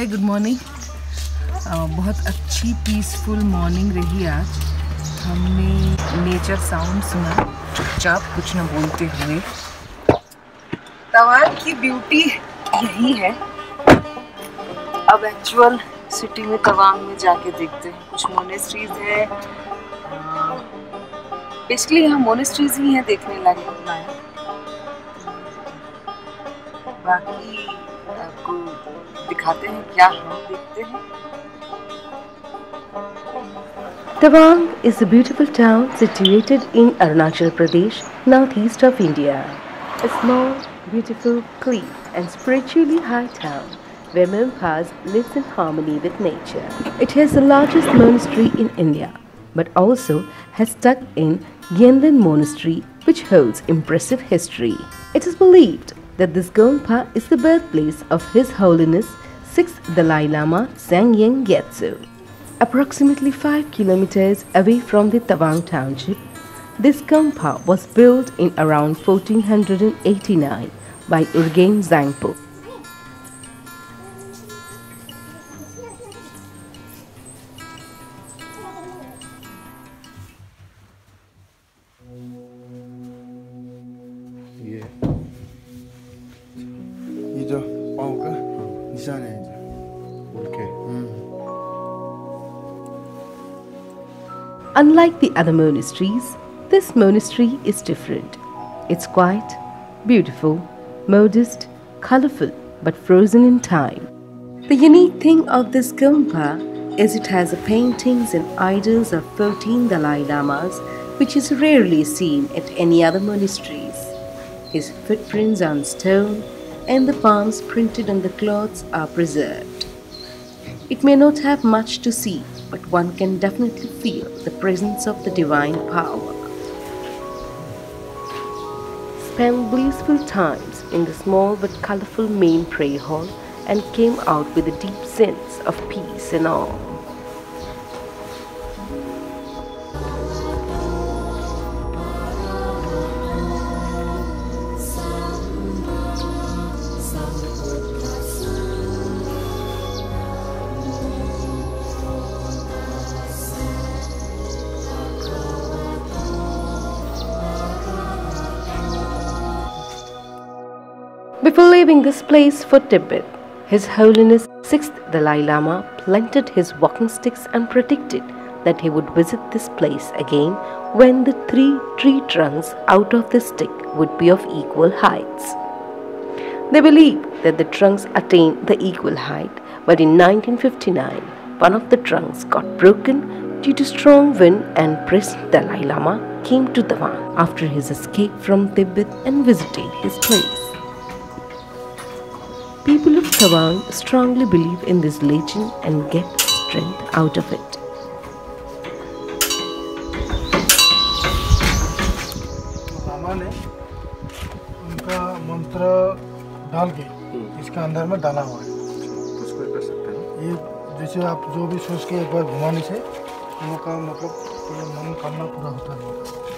Hi good morning. बहुत अच्छी peaceful morning रही आज। हमने नेचर साउंड सुना चुपचाप कुछ न बोलते हुए। तवांग की ब्यूटी यही है। अब एक्चुअल सिटी में तवांग में जाके देखते हैं। कुछ मोनेस्ट्रीज है, बेसिकली यहाँ मोनेस्ट्रीज ही हैं देखने लायक। बाकी आपको दिखाते हैं क्या हम देखते हैं। Tawang is a beautiful town situated in Arunachal Pradesh, northeast of India. A small, beautiful, clean, and spiritually high town where Memphas lives in harmony with nature. It has the largest monastery in India, but also has tucked in Ganden Monastery, which holds impressive history. It is believed that this Gompa is the birthplace of His Holiness 6th Dalai Lama Zeng Yang. Approximately 5 kilometers away from the Tawang township, this Gompa was built in around 1489 by Urgen Zhangpo. Unlike the other monasteries, this monastery is different. It's quiet, beautiful, modest, colorful, but frozen in time. The unique thing of this Gompa is it has paintings and idols of 14 Dalai Lamas, which is rarely seen at any other monasteries. His footprints on stone and the palms printed on the cloths are preserved. It may not have much to see, but one can definitely feel the presence of the divine power. Spent blissful times in the small but colorful main prayer hall and came out with a deep sense of peace and awe. Before leaving this place for Tibet, His Holiness 6th Dalai Lama planted his walking sticks and predicted that he would visit this place again when the 3 tree trunks out of the stick would be of equal heights. They believe that the trunks attained the equal height, but in 1959, one of the trunks got broken due to strong wind, and present Dalai Lama came to Tawang after his escape from Tibet and visited his place. People of Tawang strongly believe in this legend and get strength out of it. मामा ने उनका मंत्र डाल के इसके अंदर में डाला हुआ है। उसको कर सकते हैं। ये जैसे आप जो भी सोच के एक बार घुमाने से उनका मतलब मन करना पूरा होता है।